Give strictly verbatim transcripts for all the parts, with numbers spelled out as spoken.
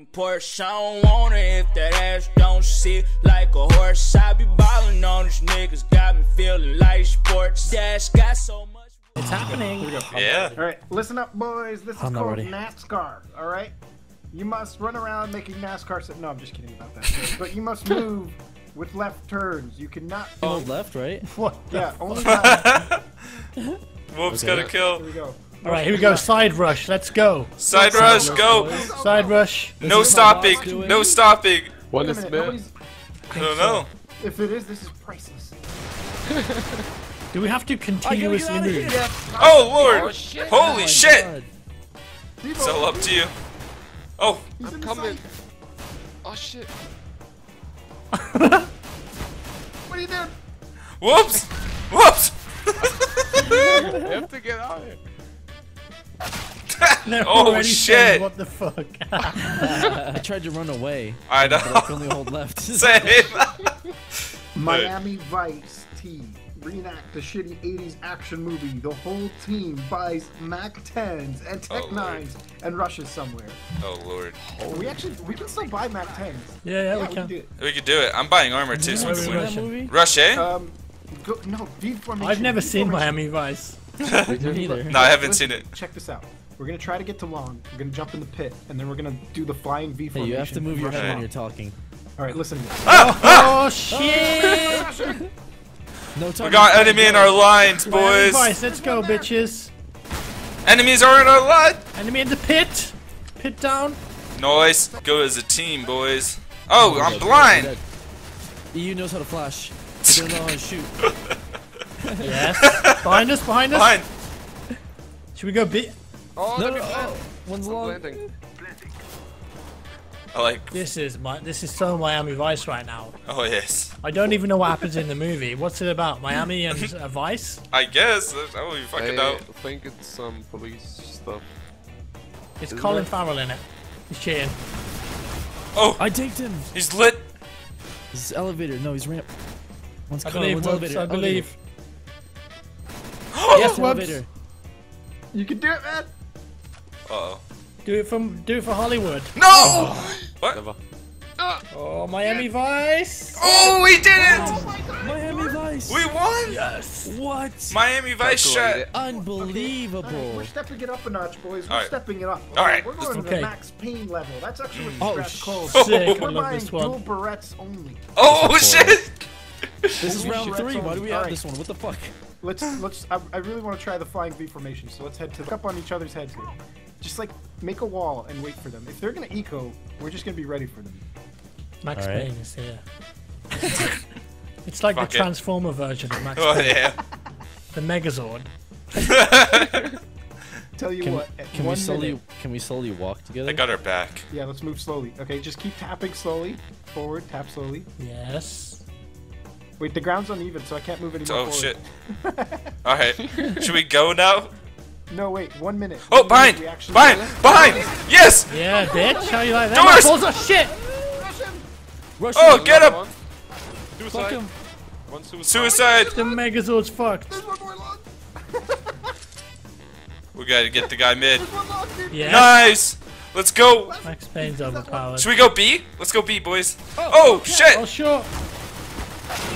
fucking Porsche. I don't want it if that ass don't sit like a horse. I be ballin' on these niggas, got me feeling like sports. Dash got so much. It's happening. Here we go. Yeah. All right, listen up, boys. This is I'm called NASCAR. All right. You must run around making NASCAR. So no, I'm just kidding about that. But you must move with left turns. You cannot. Oh, left, right. What? Yeah, only left. Whoops, okay, gotta kill. Here we go. All right, here we go. Side rush. Let's go. Side rush, go. Side rush. No stopping. No stopping. What is it? I don't know. If it is, this is priceless. Do we have to continuously move? Oh lord! Oh, shit. Holy oh, shit! God. It's all up to you. Oh, I'm coming. Oh shit! What are you doing? Whoops! Whoops! You have to get out of here. Oh shit! What the fuck? I tried to run away. I know. But I can only hold left. Same. Miami Vice T. Reenact the shitty eighties action movie. The whole team buys Mac tens and Tech oh, nines and rushes somewhere. Oh lord. Oh, we actually we can still buy Mac tens. Yeah, yeah, yeah, we, we can. can do it. We can do it. I'm buying armor too. So we can win. Rush, eh? Um, go, no, D formation. I've never seen Miami Vice. Neither. No, I haven't Let's, seen it. Check this out. We're gonna try to get to long. We're gonna jump in the pit, and then we're gonna do the flying V formation. Hey, you have to move your head when you're talking. All right, listen. Ah, oh, ah, oh shit! Oh, no time we got enemy in our lines, boys. Vice, let's go, bitches. Enemies are in our line. Enemy in the pit. Pit down. Nice. Go as a team, boys. Oh, oh I'm God, blind. God. E U knows how to flash. They don't know how to shoot. Yes. Behind us. Behind us. Behind. Should we go B? Oh, no, no, oh. One's long. Landing. I like. This is my. This is so Miami Vice right now. Oh yes. I don't even know what happens in the movie. What's it about? Miami and uh, Vice? I guess. I will be fucking I out. I think it's some um, police stuff. It's Isn't Colin it? Farrell in it. He's cheating. Oh! I digged him. He's lit. This is elevator. No, he's ramp. One's I Colin. Believe, one's Woobs, elevator. I believe. Yes, elevator. You can do it, man. Uh oh. Do it from do it for Hollywood. No. Oh. What? Never. Oh, Miami Vice. Oh, we did it! Oh my God. Miami Vice. We won. Yes. What? Miami Vice shot. Unbelievable. Okay. Right, we're stepping it up a notch, boys. We're right. stepping it up. All right. We're going okay. to the Max Payne level. That's actually what oh, Strat's called. Sick. We're I love buying this one. Dual barrettes only. Oh, oh shit. This is round three. Why do we have right. this one? What the fuck? Let's let's. I, I really want to try the flying V formation. So let's head to the, up on each other's heads here. Just like make a wall and wait for them. If they're gonna eco, we're just gonna be ready for them. Max right. Payne is here. It's like Fuck the Transformer it. version of Max Payne. Oh yeah. The Megazord. Tell you can, what. Can we slowly? Minute, can we slowly walk together? I got our back. Yeah, let's move slowly. Okay, just keep tapping slowly. Forward, tap slowly. Yes. Wait, the ground's uneven, so I can't move anymore. Oh forward. shit. All right. Should we go now? No, wait, one minute. Oh, behind! Behind! Behind! Yes! Yeah, bitch! How you like that? Doors! Balls are shit! Rush him! Rush him! Oh, get him! One. Suicide. Fuck him. One suicide! Suicide! The Megazord's fucked. There's one more long. We gotta get the guy mid. Long, yeah. Nice! Let's go! Max Payne's overpowered. Should we go B? Let's go B, boys. Oh, oh yeah. shit! Oh, sure.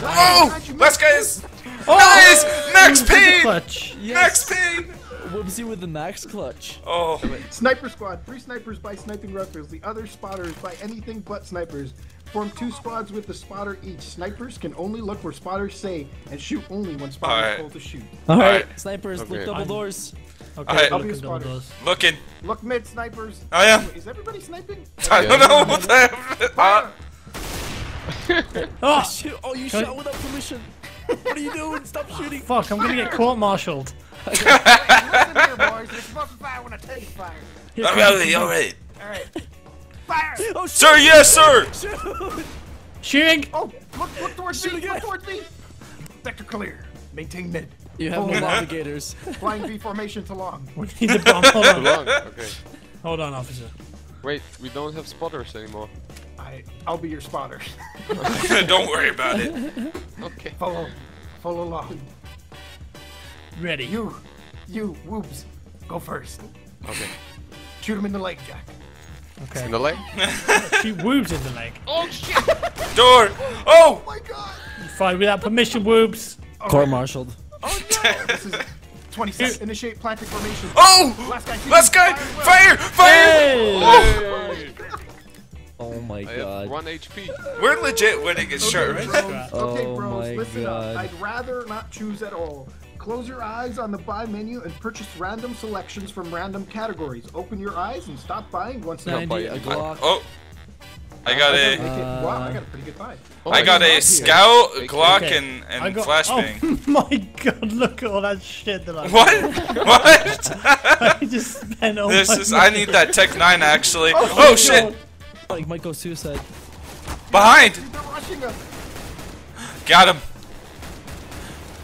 Oh! Last guy is... Oh. Nice! Max Payne! Yes. Max Payne! Woobsy with the max clutch. Oh. Sniper squad. Three snipers by sniping ruckers. The other spotters by anything but snipers. Form two squads with the spotter each. Snipers can only look where spotters say and shoot only when spotters right. told to shoot. All right. All right. Snipers, okay. look double I'm... doors. Okay, All right. I'll be a spotter. Doors. Looking. Look mid, snipers. I am. Is everybody sniping? I don't know what the hell. Oh, shoot. Oh, you shot without permission. What are you doing? Stop shooting. Oh, fuck, I'm gonna get court-martialed. Listen here, boys. You're supposed to fire when I tell you fire. I'm ready, all right. All right. Fire! Oh, sir, yes, sir! Shoot! Shooting! Oh, look, look towards Shoot me! Again. Look towards me! Sector clear. Maintain mid. You have no navigators. Flying V formation to long. We need to bomb. Hold on. Long. Okay. Hold on, officer. Wait, we don't have spotters anymore. I, I'll be your spotter. Don't worry about it. Okay. Follow. Follow along. Ready. You, you, Woobs, go first. Okay. Shoot him in the leg, Jack. Okay. It's in the leg. She Woobs in the leg. Oh shit! Door! Oh! Oh my god! You're fired without permission, Woobs! Okay. Court-martialed. Oh no! This is twenty-six. Initiate planting formation. Oh! Last guy! Last guy! Fire! Fire! Fire. Hey. Oh. Hey. Oh my I god. Have one H P. We're legit winning his shirt. Okay, bros, okay, bros oh my listen god. up. I'd rather not choose at all. Close your eyes on the buy menu and purchase random selections from random categories. Open your eyes and stop buying once ninety, buy a Glock. I, oh, I got a. Uh, wow, I got a pretty good buy. Oh, I got a Scout, here. Glock, okay. and, and got, flashbang. Oh my god, look at all that shit that I. What? What? I just spent all this my is. Money. I need that Tech nine actually. Oh, oh, oh shit! God. Like might go suicide. Behind! Got him!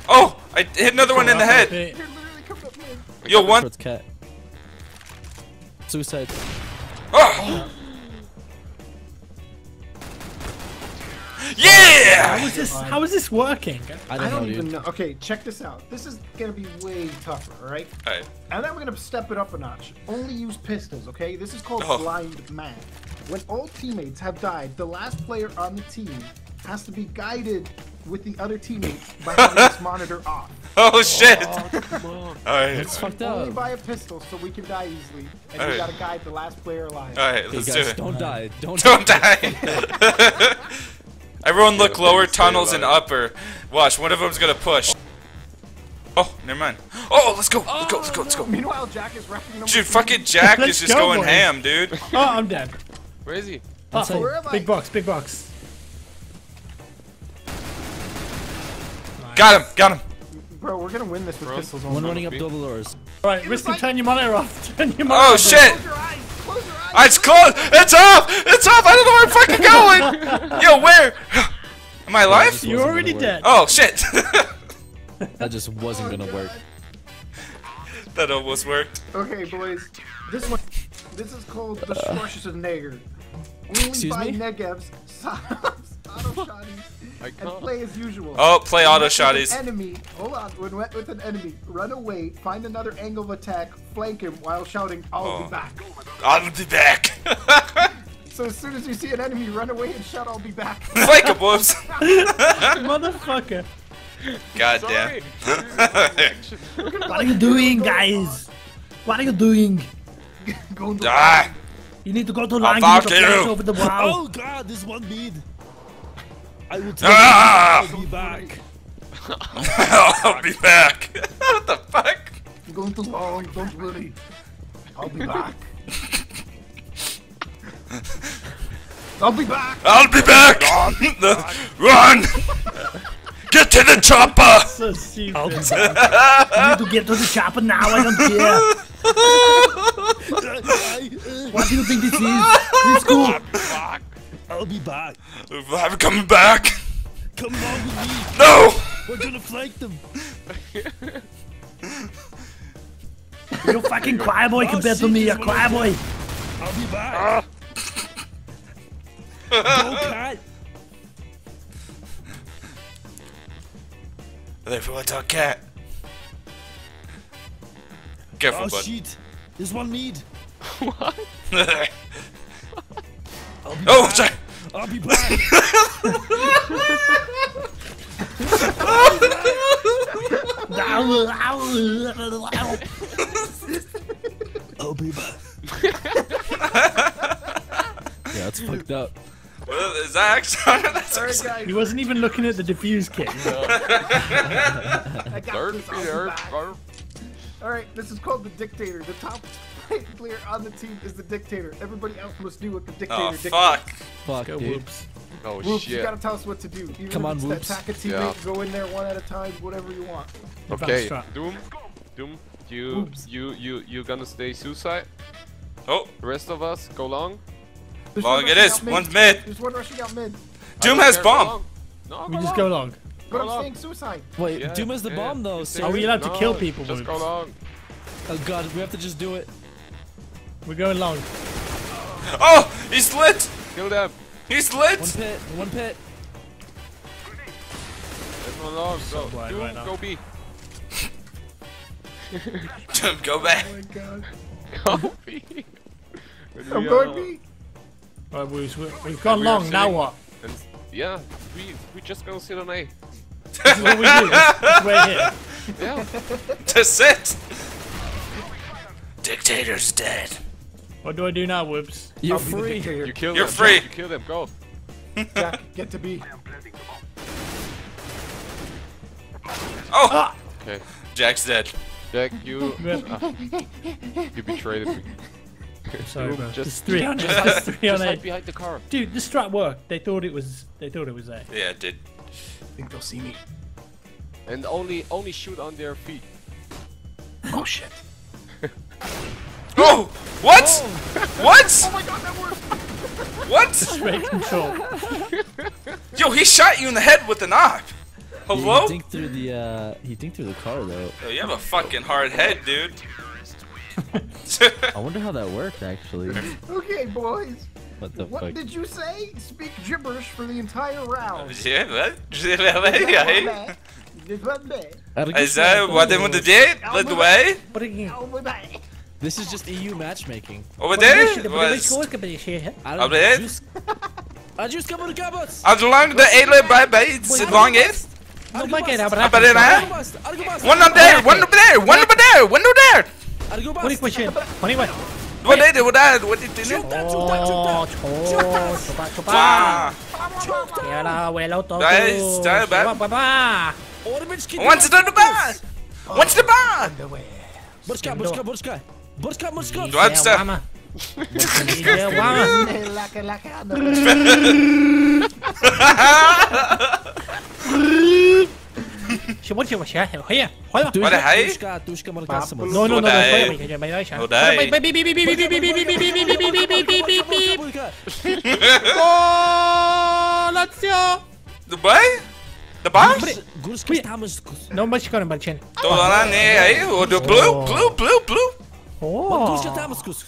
Oh! I hit another one in the head! Yo, one! Cat. Suicide. Oh! Yeah! How is this, how is this working? I don't, I don't know, even know. Okay, check this out. This is gonna be way tougher, alright? Alright. And then we're gonna step it up a notch. Only use pistols, okay? This is called oh. blind man. When all teammates have died, the last player on the team has to be guided with the other teammates by having this monitor off. Oh shit! Oh, come on. Alright. It's fucked up. Only buy a pistol so we can die easily, and all we right. gotta guide the last player alive. Alright, okay, let's guys, do it. Don't die. Don't, don't die. die. Everyone look yeah, lower tunnels and upper. Watch, one of them's gonna push. Oh, never mind. Oh, let's go, let's go, let's go, let's go. Meanwhile, Jack is wrecking them. Dude, fucking Jack is just go, going boys. ham, dude. Oh, I'm dead. Where is he? Oh, oh, where am I? Big box, big box. Nice. Got him, got him. Bro, we're gonna win this with Bro, pistols on. One running up double doors. Alright, Riskem, turn your monitor off. Turn your monitor off. Oh shit! Close your eyes. Close your eyes. It's closed! It's off! It's off! I don't know where I'm fucking going! Yo, where? Am I alive? You're already dead. Oh shit! That just wasn't oh, gonna God. work. That almost worked. Okay, boys. This one. This is called the uh, Schwarzes of Negev. Only buy Negevs, Sobs, auto shotties, and play as usual. Oh, play auto shotties. Enemy, hold on, when went with an enemy, run away, find another angle of attack, flank him while shouting, I'll oh. be back. I'll be back. So as soon as you see an enemy, run away and shout, I'll be back. Flank him, whoops. Motherfucker. God damn. What are you doing, guys? What are you doing? Go die. You need to go to line to flash over the wall. Oh god, this one bead. I will tell ah! you I'll be back. I'll be back. What the fuck? You're going too long, don't worry. I'll be back. I'll be back. I'll be back. Run! Get to the chopper! So stupid. I'll be back. You need to get to the chopper now, I don't care. What do you think this is? It's cool. I'll be back. I'll be back. I'm coming back. Come along with me. No! We're gonna flank them. You're fucking choir boy oh, compared to me. You're choir boy. I'll be back. Go cat. Therefore, I talk cat. Careful, oh bud. Shit! There's one need. What? Oh, sorry. I'll be back. I'll be back. Yeah, that's fucked up. Well, is that actually? That's actually... He wasn't even looking at the diffuse kit. No. I got this, I'll be back. Alright, this is called the dictator. The top player on the team is the dictator. Everybody else must do what the dictator oh, dictates. Fuck. Fuck, go, dude. Whoops. Oh, Whoops, shit. You gotta tell us what to do. Even Come if on, Whoops. Attack a teammate, yeah. Go in there one at a time, whatever you want. Okay, Doom, Doom, you, Whoops. you, you, you gonna stay suicide. Oh. The rest of us, go long. There's long it is, mid. one's mid. There's one rushing out mid. Doom has bomb. No, we just go long. But I'm saying suicide. Wait, yeah, Doom is the yeah. bomb though. So are we allowed no, to kill people? Just go long. Oh god, we have to just do it. We're going long. Oh, he's lit. Kill them. He's lit. One pit. One pit. Everyone long. So go. Doom, right go B. Doom, go back. Oh my god. Go B. I'm going B. Right, we've, we've gone we long, sitting, now what? And, yeah, we we just gonna sit on A. This is what we do, we're here. Yeah. To sit! Dictator's dead. What do I do now, Woobs? You're I'll free. You kill You're them. free. You kill them, go. Jack, get to B. Oh! Ah. Okay. Jack's dead. Jack, you... uh, you betrayed me. Sorry, bro. Just three on it. Just three on it. Behind the car. Dude, the strat worked. They thought it was. They thought it was there. Yeah, it did. I think they'll see me. And only, only shoot on their feet. Oh shit. Oh, what? Oh. What? Oh my god, that worked. What? Straight control. Yo, he shot you in the head with an op. Hello? He dinked through the. Uh, he dinked through the car though. Yo, you have a fucking hard head, dude. I wonder how that worked, actually. Okay, boys. What the fuck? What did you say? Speak gibberish for the entire round. Yeah, what? Yeah, Is that what they want to do? Let the way? This is just E U matchmaking. Over there? Over there? As long as the A-Lab by long is. One over there, one over there, one over there, one over there, one over there. What is question? What is What did they? What did What did they do? Oh, chopa, chopa, wow. Nice, style, man. What's the bar? What's the bar? Burska, burska, burska, burska, burska. Do I understand? What the No, no, no, no. Dubai? Dubai? No, much current, but chin. Oh, blue, blue, blue, blue. Oh, what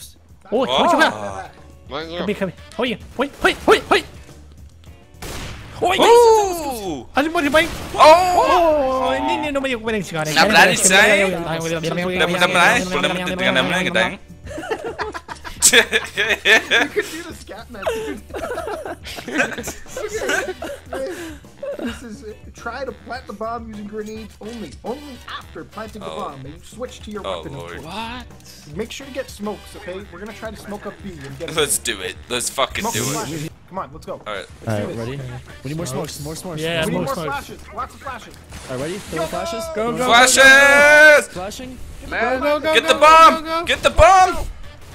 Oh! I didn't want to buy. Oh! I didn't know what you were going to say. I'm glad it's saying. I'm glad it's saying. I'm glad it's saying. You could do the scat method. Okay. This is try to plant the bomb using grenades only. Only after planting the bomb. You switch to your weapon. What? Make sure to get smokes, okay? We're going to try to smoke up B and get it. Let's do it. Let's fucking do it. Come on, let's go. Alright, All right, ready? We need more smokes, more smokes. Yeah, we more need more smokes. Flashes, lots of flashes. Alright, ready? Throw flashes. Go, go, go. Flashes! Go, go, go. Flashing. Go, go, go, Get the bomb! Go, go, go. Get the bomb!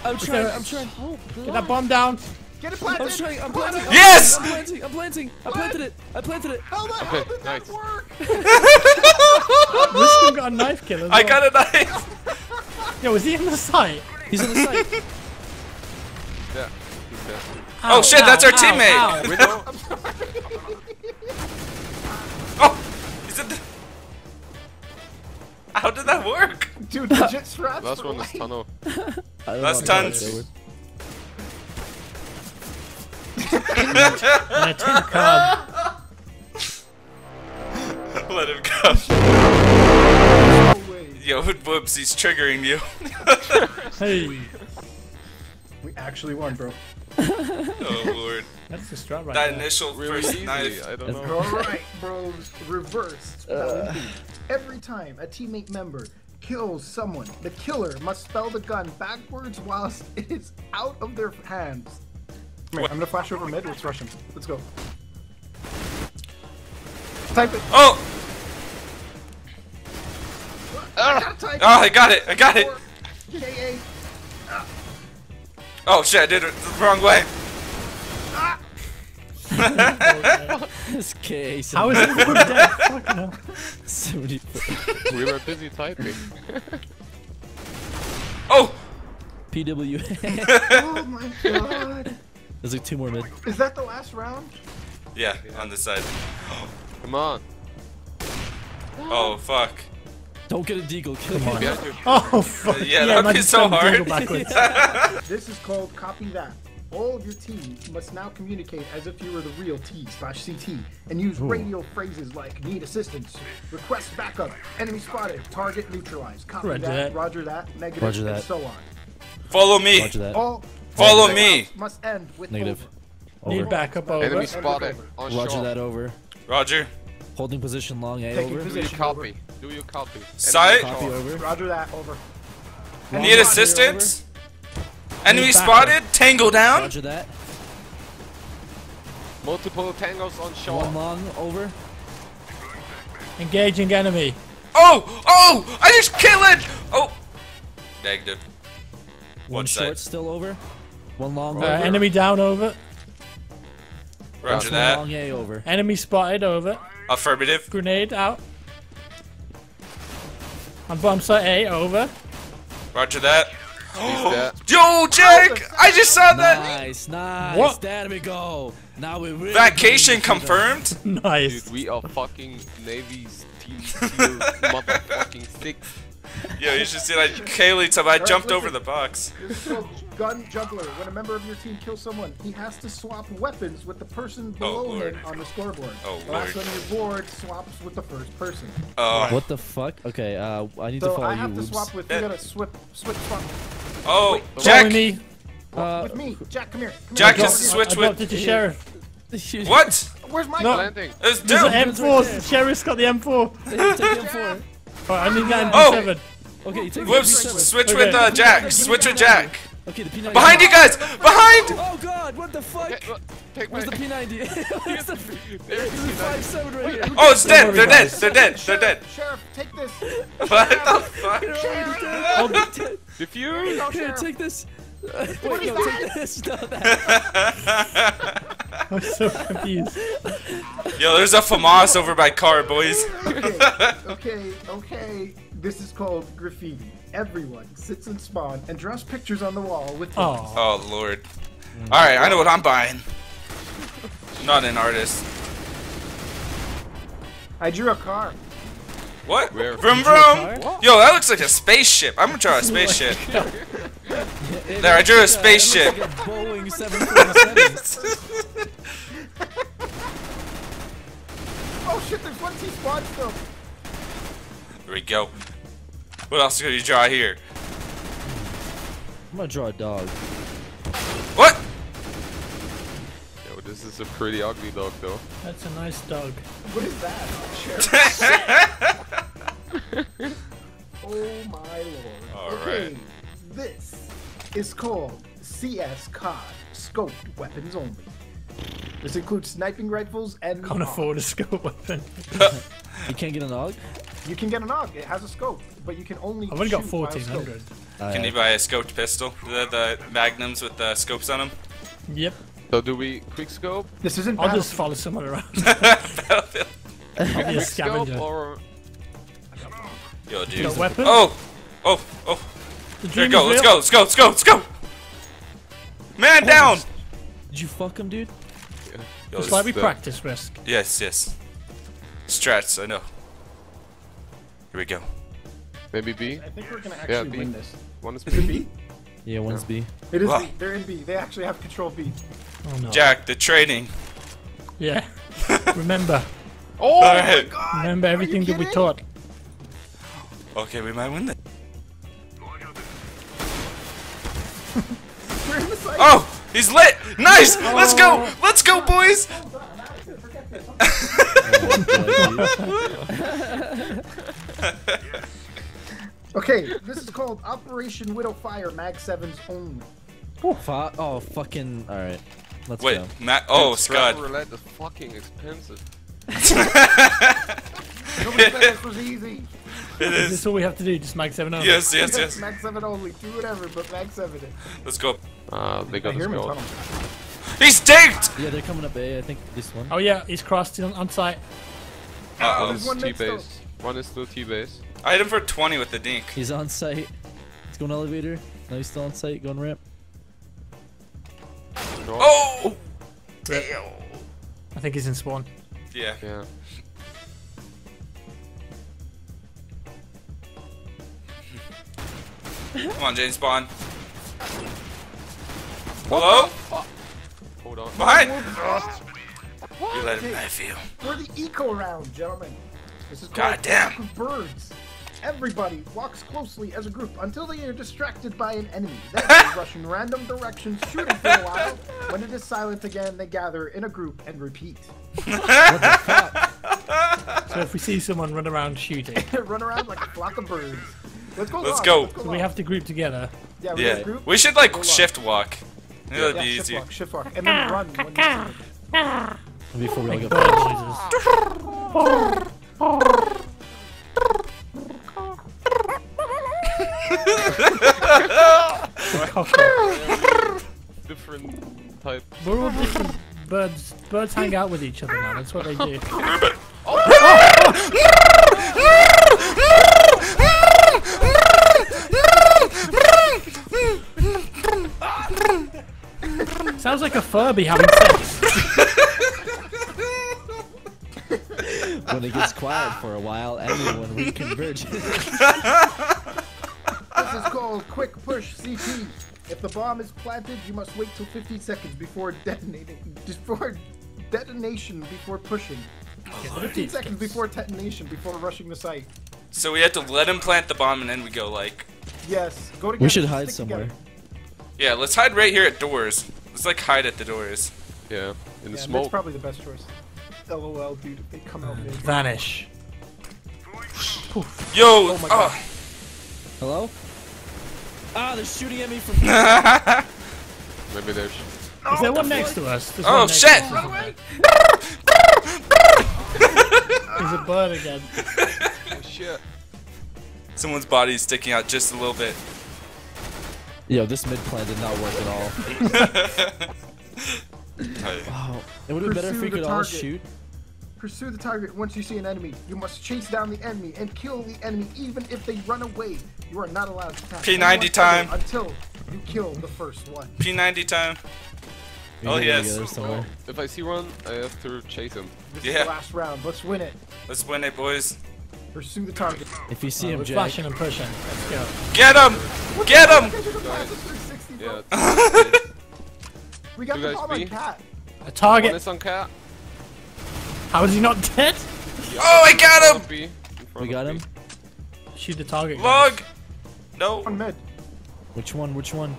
I'm trying, I'm trying. Oh, get that bomb down. Get it planted. I'm trying, I'm planting. Yes! I'm planting, I'm planting. I planted it. I planted it. How the hell did that work? Riskem got a knife kill as well. I got a knife. Yo, is he in the site? He's in the site. Yeah, he's there. Ow, oh shit, ow, that's our ow, teammate! Ow, ow. Oh! Is it the... How did that work? Dude, legit straps. Last one is tunnel. Last tons. Let him come. Let him come. Yo, Woobs, he's triggering you. Hey. We actually won, bro. Oh lord. That's the strat right That now. initial really first knife, I don't know. Alright, bros, reverse. Uh. Every time a teammate member kills someone, the killer must spell the gun backwards whilst it is out of their hands. Wait, I'm gonna flash over mid with Russian. Let's go. Type it. Oh! I gotta type oh, I got it, I got it! K A. Oh shit, I did it the wrong way. Ah. This case. How is everyone dead? Fuck no. Somebody... We were busy typing. Oh! P W A. Oh my god. There's like two more mid. Is that the last round? Yeah, yeah. On this side. Come on. Oh, oh fuck. Don't get a deagle, kill him. Oh, fuck. Yeah, yeah that'd be so hard. This is called copy that. All of your team must now communicate as if you were the real T slash C T and use Ooh. radio phrases like need assistance, request backup, enemy spotted, target neutralized, copy roger that, that, roger that, negative, roger that. and so on. Follow me. All Follow me. Must end with Negative. Over. Need backup over. Enemy spotted. Roger shore. That over. Roger. Holding position long A. Taking over. Position. Do you copy? Do you copy? Sight. Copy over. Roger that over. Long Need assistance. Over. Enemy spotted. Up. Tangle down. Roger that. Multiple tangles on shore. One long over. Engaging enemy. Oh! Oh! I just killed it! Oh! Negative. One, One short still over. One long uh, over. Enemy down over. Roger that. Long A over. Enemy spotted over. Affirmative. Grenade out. On bomb site A over. Roger that. Oh, yo, Jack! I just saw nice, that! Nice, nice. What? There we go. Now we really Vacation confirmed? Nice. Dude, we are fucking Navy's team tier motherfucking six. Yo, you should see like Kaylee time I jumped over the box. Gun juggler. When a member of your team kills someone, he has to swap weapons with the person below oh, him on the scoreboard. Oh, the last one on your board swaps with the first person. Uh, what the fuck? Okay, uh, I need so to follow you. I have you, to swap with. You gotta swip, switch swap. Oh, Wait, Jack. Me. Uh, with me, Jack. Come here. Come Jack here. has to switch I with. Did you sheriff? What? Where's my no. landing? It's Doom. There's an M four. Right Sheriff's got the M four. Take the M four. Oh, I need that M seven. Oh. Okay, you take Whoops. Switch okay. with uh, Jack. Switch with Jack. Okay, the P ninety. Behind you guys! Behind! Oh god, what the fuck? Okay, well, take Where's my... the P ninety? Where's the five seven right here? Oh, it's dead! They're dead! They're dead! They're dead! Sheriff, take this! What the fuck? Sheriff! Defuse! Here, take this! Wait, no, take this! Not that! I'm so confused. Yo, there's a FAMAS over by car, boys. Okay, okay, okay. This is called graffiti. Everyone sits and spawn and draws pictures on the wall with oh. oh lord. Alright, I know what I'm buying. I'm not an artist. I drew a car. What? Where? Vroom vroom! Yo, that looks like a spaceship. I'm gonna draw a spaceship. There, I drew a spaceship. Oh shit, there's one T spawn still. There we go. What else could you draw here? I'm gonna draw a dog. What? Yo, this is a pretty ugly dog though. That's a nice dog. What is that? Oh my lord. All okay, right. This is called C S C O D, Scoped Weapons Only. This includes sniping rifles and... Can't afford a scope weapon. You can't get an AUG? You can get an AUG, it has a scope, but you can only. I've only got fourteen hundred. Uh, can you buy a scoped pistol? The, the magnums with the scopes on them? Yep. So, do we quick scope? This isn't I'll just follow someone around. I'll be a scavenger. Or... Yo, dude. No weapon? Oh! Oh! Oh! The there you go, let's go, let's go, let's go, let's go! Man oh, down! Did you fuck him, dude? Yeah. Yo, it's like we the... practice Risk. Yes, yes. Strats, I know. Here we go. Maybe B? I think we're gonna actually yeah, win this. One is, is it B? Yeah, one's no. B. It is wow. B. They're in B. They actually have control B. Oh no. Jack, the training. Yeah. Remember. Oh right. my god! Remember everything that we taught. Okay, we might win this. We're in the site. Oh! He's lit! Nice! Oh. Let's go! Let's go, boys! Okay, this is called Operation Widowfire Mag sevens only. Ooh. Oh, fucking. Alright. Let's Wait, go. Wait, oh, Scott. Roulette is fucking expensive. Nobody said this was easy. It is. Is this all we have to do? Just Mag seven only? Yes, yes, yes. Mag seven only. Do whatever, but Mag seven. Let's go. Uh, they got this gold. He's digged! Yeah, they're coming up A, I think this one. Oh yeah, he's crossed on, on site. Uh-oh, oh, one T-base. One is still T-base. I hit him for twenty with the dink. He's on site. He's going elevator. Now he's still on site, going ramp. Oh! Damn. I think he's in spawn. Yeah. Yeah. Come on, Jane, spawn. Hello? Hold on. Behind! You let him knife you. For the eco round, gentlemen. This is called Goddamn. Birds. Everybody walks closely as a group until they are distracted by an enemy. Then they rush in random directions, shooting for a while. When it is silent again, they gather in a group and repeat. What the fuck? So if we see someone run around shooting, run around like a flock of birds. Let's go. Let's go. Let's go. So we have to group together. Yeah. We, yeah. Group. we should like go shift walk. Yeah, that'd yeah, be shift easier. Walk, shift walk, and then run. When you Before we all get bad noises. Different types. Different birds. Birds hang out with each other now. That's what they do. Oh. Oh. Sounds like a Furby having sex. When it gets quiet for a while, everyone reconverges. This is called Quick Push C T. If the bomb is planted, you must wait till fifteen seconds before detonating. Before detonation, before pushing. fifteen seconds before detonation, before rushing the site. So we have to let him plant the bomb, and then we go like. Yes. Go together. We should hide somewhere. Together. Yeah, let's hide right here at doors. Let's like hide at the doors. Yeah, in the yeah, smoke. That's probably the best choice. L O L, dude. They come out. Big. Vanish. Poof. Yo. Oh my God. Uh. Hello. Ah, they're shooting at me from. Maybe there's. No, Is there one next to us? There's oh shit! Us. Run away. There's a bird again. Oh shit! Someone's body is sticking out just a little bit. Yo, this mid plan did not work at all. Wow. It would have been better if we could target. all shoot. Pursue the target once you see an enemy. You must chase down the enemy and kill the enemy even if they run away. You are not allowed to attack. P ninety time. Until you kill the first one. P ninety time. We oh yes. If I see one, I have to chase him. This yeah. is the last round. Let's win it. Let's win it, boys. Pursue the target. If you see uh, him, Jack. Flashing and pushing. Let's go. Get him! What Get him! Yeah, we got the bomb on cat. A target. One is on cat. How is he not dead? Oh, I got him! We got him. Shoot the target. Log! No. One med. Which one? Which one?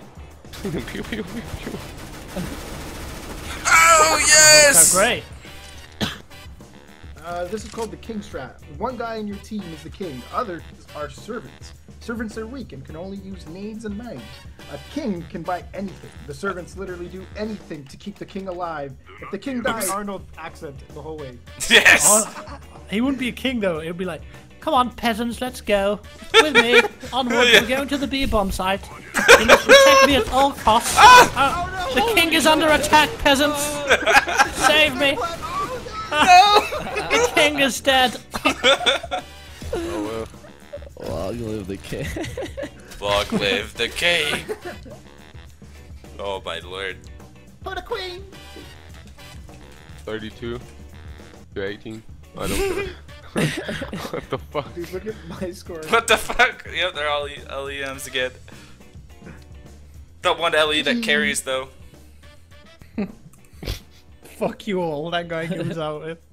Oh, yes! How great. Uh, this is called the king strat. One guy in your team is the king, others are servants. Servants are weak and can only use nades and knives. A king can buy anything. The servants literally do anything to keep the king alive. If the king dies, Arnold accent the whole way. Yes! Oh, he wouldn't be a king though, it would be like, come on peasants, let's go. With me, onward, yeah. we're going to the B-bomb site. You must protect me at all costs. Ah! Oh, no. The king is under attack, peasants. Oh. Save me. Oh, no. The king is dead. Oh well. Long live the king. Long live the king. Oh my lord. For the queen. Thirty-two to eighteen. I don't. What the fuck? Dude, look at my score. What the fuck? Yep, they're all L E Ms again. That one L E that carries though. Fuck you all. That guy comes out with.